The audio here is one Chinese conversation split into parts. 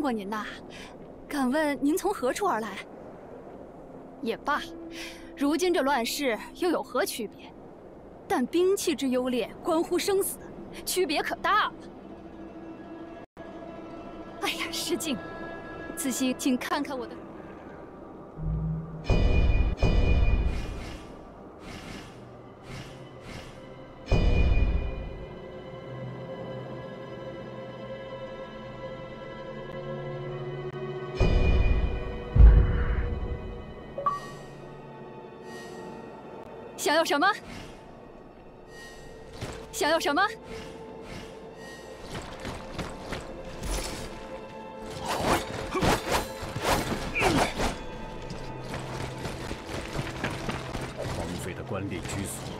见过您呐，敢问您从何处而来？也罢，如今这乱世又有何区别？但兵器之优劣，关乎生死，区别可大了。哎呀，失敬，慈禧，请看看我的。 想要什么？想要什么？荒废的官吏居所。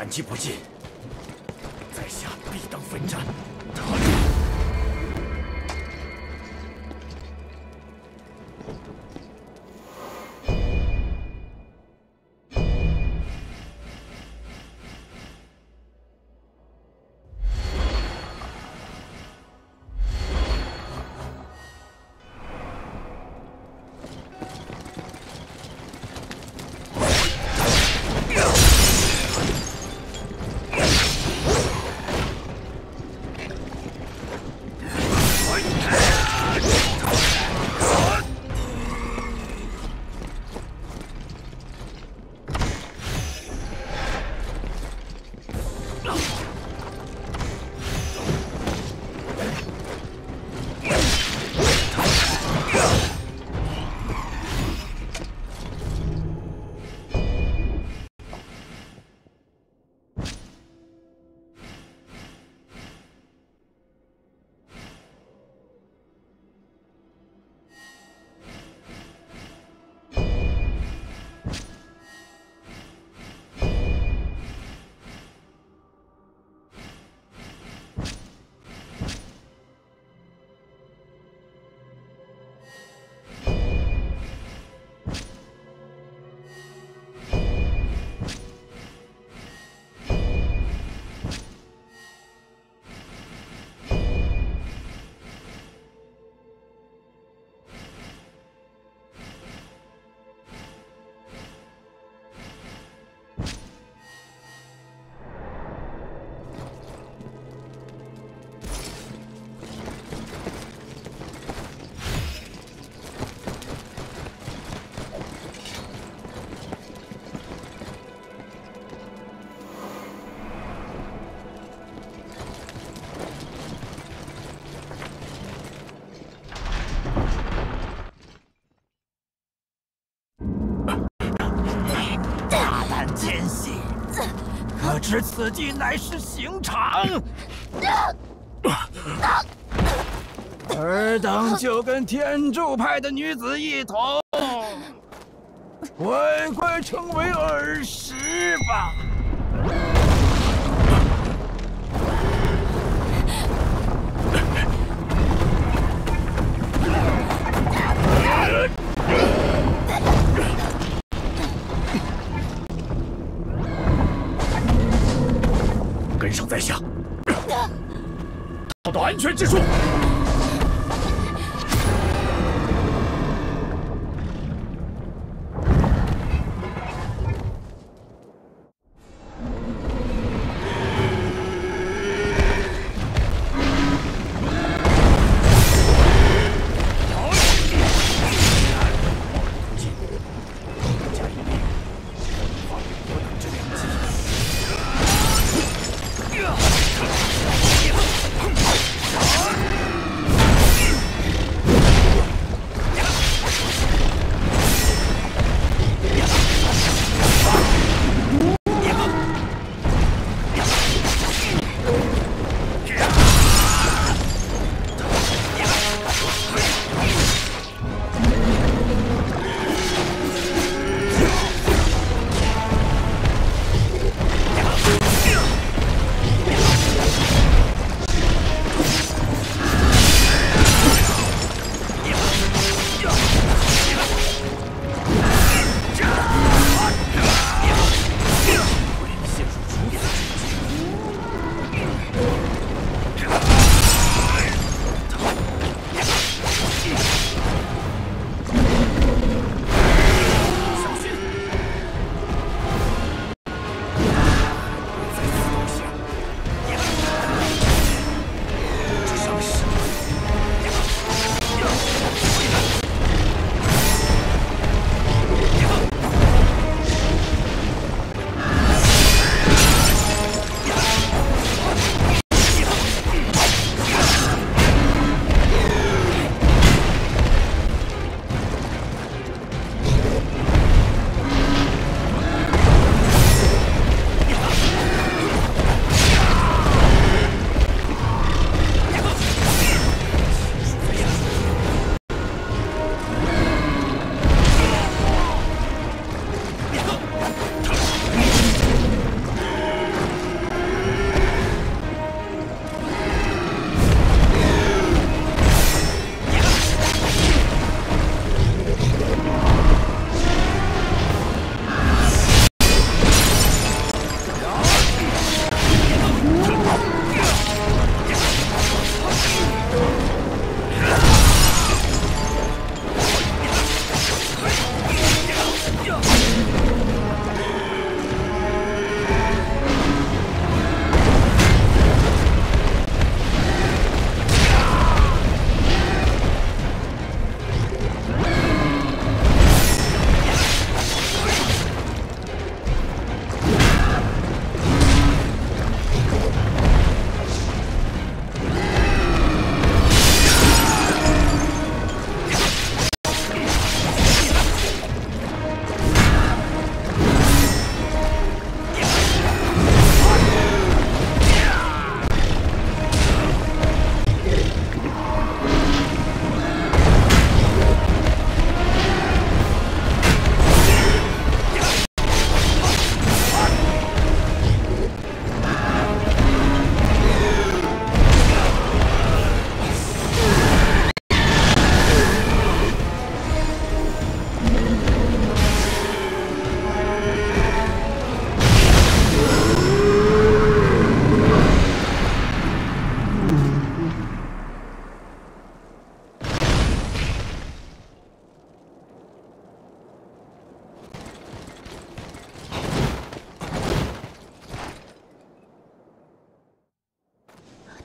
感激不尽，在下必当奋战。得力。 知此地乃是刑场，尔等就跟天柱派的女子一同，乖乖成为耳食吧。在下，找到安全之处。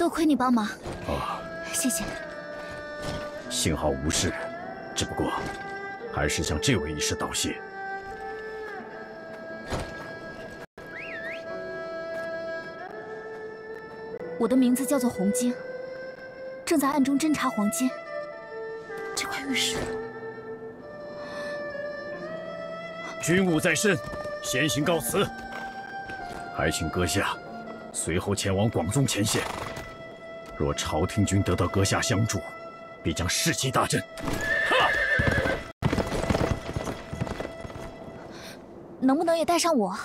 多亏你帮忙。哦，谢谢。幸好无事，只不过还是向这位医师道谢。 我的名字叫做红晶，正在暗中侦查黄金。这块玉石，军务在身，先行告辞。还请阁下随后前往广宗前线。若朝廷军得到阁下相助，必将士气大振。能不能也带上我？